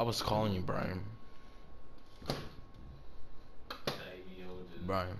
I was calling you, Brian. Brian.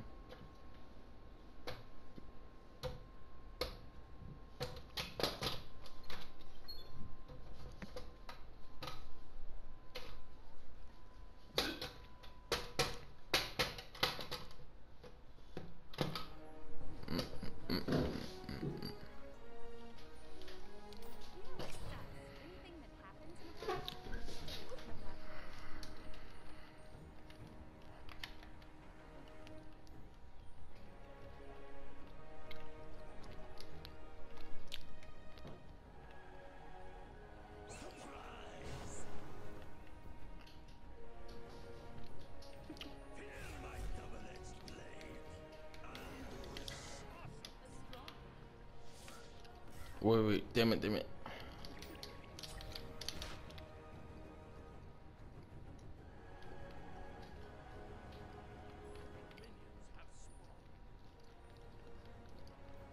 Wait, damn it.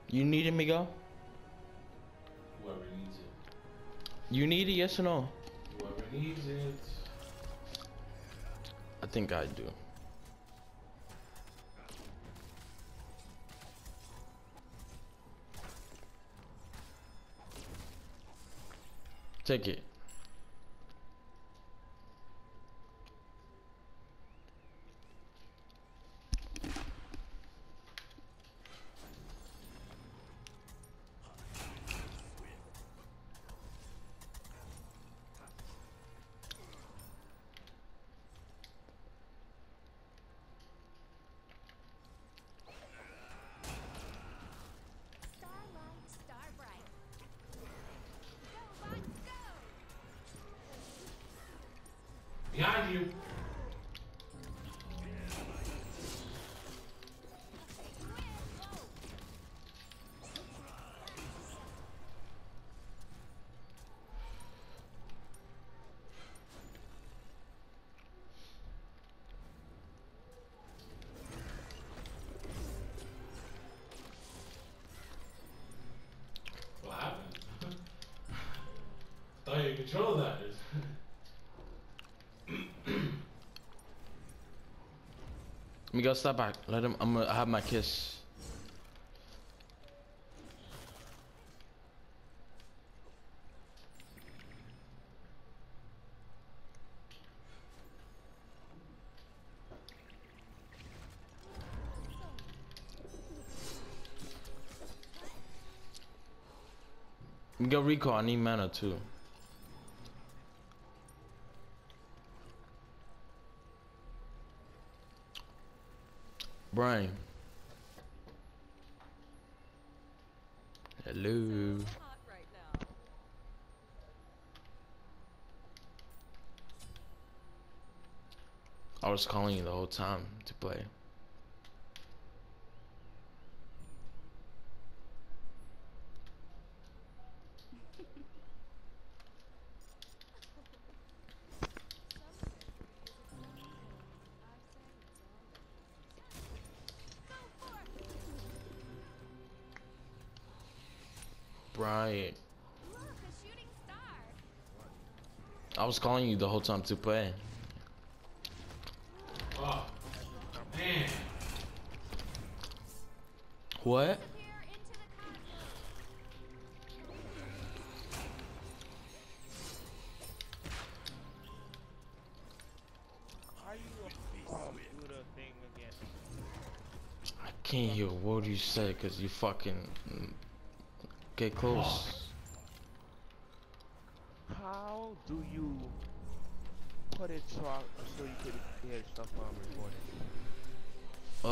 You need it, Miguel? Whoever needs it. You need it, yes or no? Whoever needs it. I think I do. Take it. Control that is. Miguel, step back. Let him. I'm gonna have my kiss. Miguel, recall. I need mana too. Brian. Hello. I was calling you the whole time to play. I was calling you the whole time to play. Oh, man. What? Are you a Buddha thing again? I can't hear a word you said because you fucking get close. Oh. How do you put it so you could hear stuff while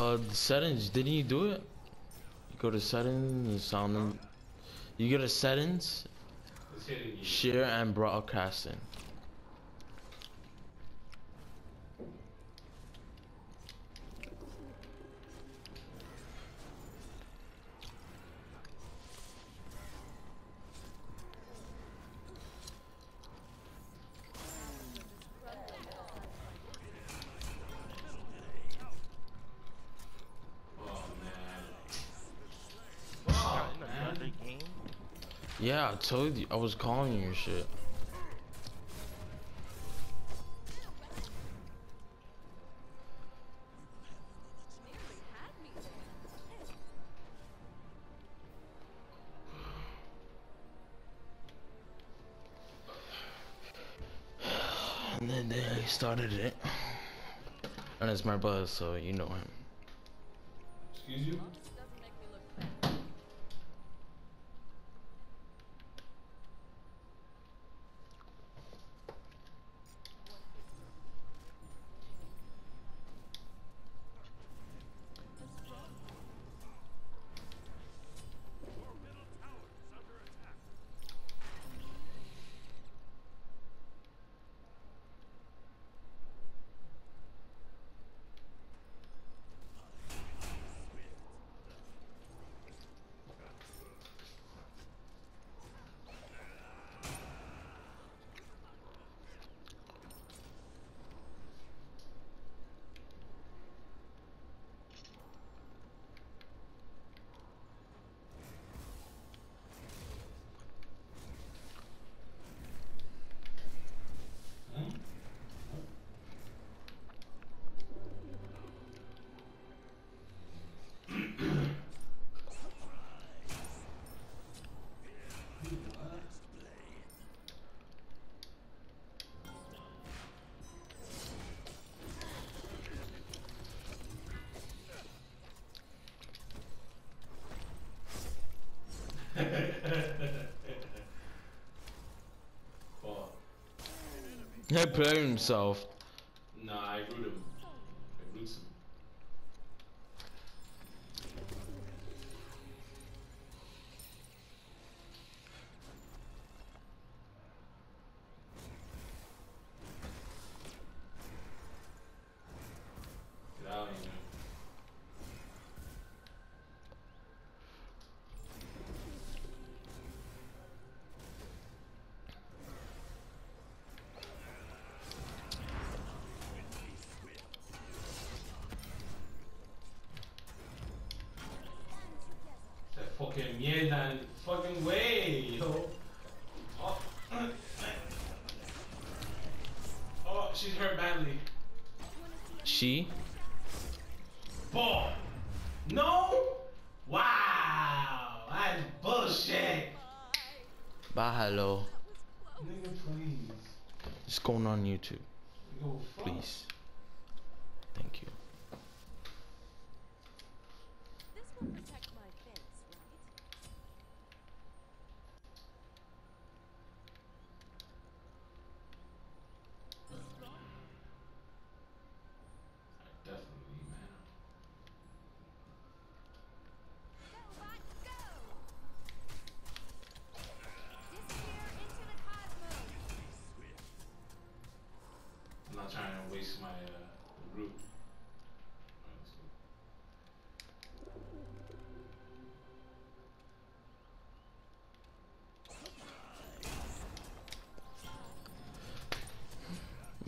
I'm recording? The settings, didn't you do it? You go to settings and sound them. You go to settings, share and broadcasting. Yeah, I told you. I was calling you and shit. he started it. And it's my brother, so you know him. Excuse you? He played himself. Nah, I glued him. I glued him. Get out of here. Fucking mierda, fucking way, yo. Oh, oh, she's hurt badly. She? Ball. No? Wow, that's bullshit. Bye, hello. Nigga, please. It's going on YouTube. Yo, fuck. Please. Thank you. This will protect my face. I'm not trying to waste my route.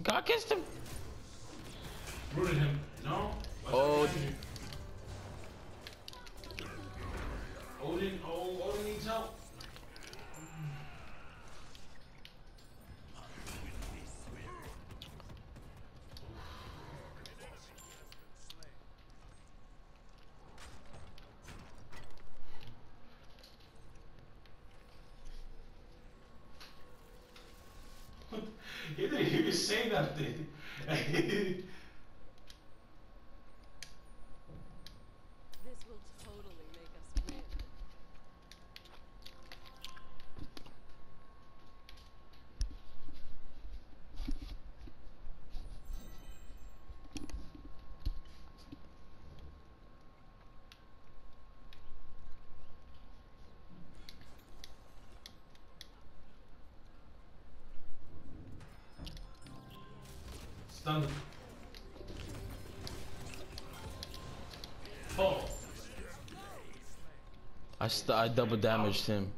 God kissed him. Rooted him. No. What's Odin. Oh, Odin needs help. He didn't even say nothing. This will totally make us win. Done. Oh. I double damaged him.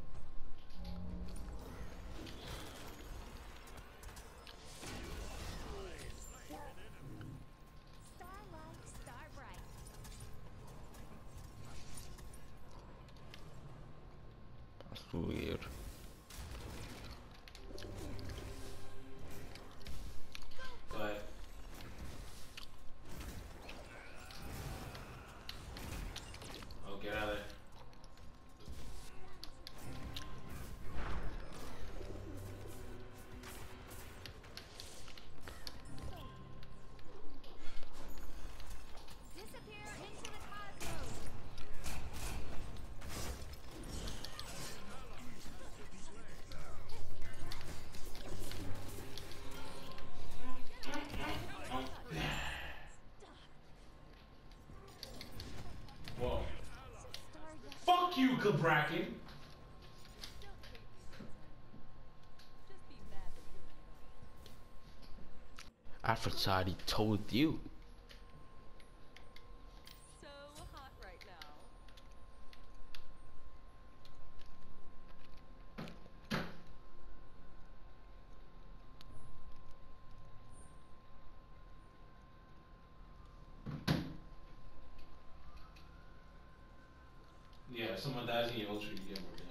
That's weird. Get out of there. bracket. Aphrodite told you. So hot right now. Yeah, if someone dies in your ultra, you get more damage.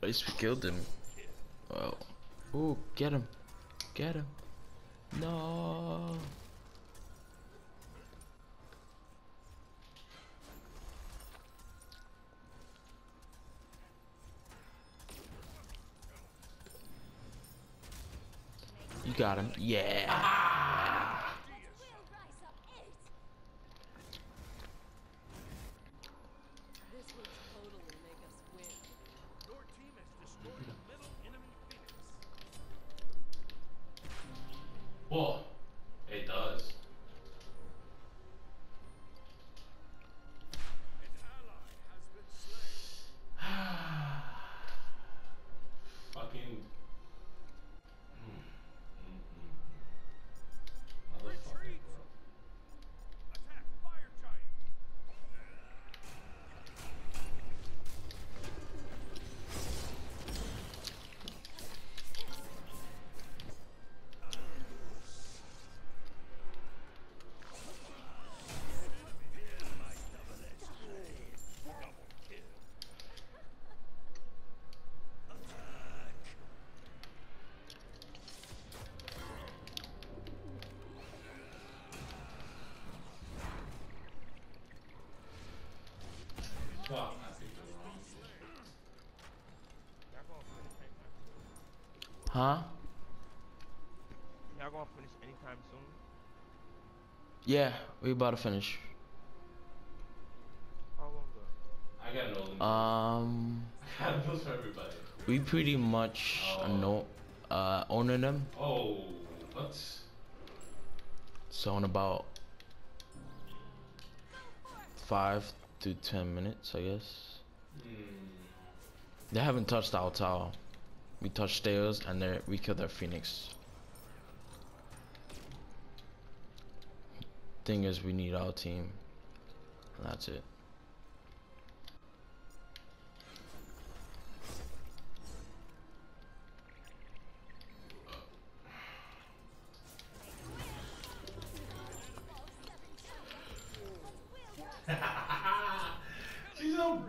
At least we killed him. Oh. Ooh, get him. Get him. No. You got him. Yeah. Ah! This will totally make us win. Your team has destroyed a little enemy Phoenix. Whoa, it does. An ally has been slain. Fucking retreat. Attack fire giant. Fuck, I picked the wrong thing. Huh? Y'all gonna finish anytime soon? Yeah, we about to finish. How long though? I got an old I got those for everybody. We pretty much owning them. Oh, what? So in about 5 to 10 minutes, I guess. They haven't touched our tower. We touched theirs, and we killed their Phoenix. Thing is, we need our team, and that's it.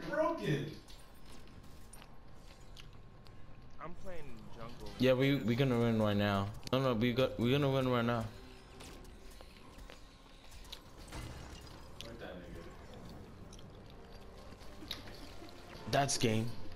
Broken. I'm playing jungle. Yeah, we gonna win right now. No, we gonna win right now. That's game.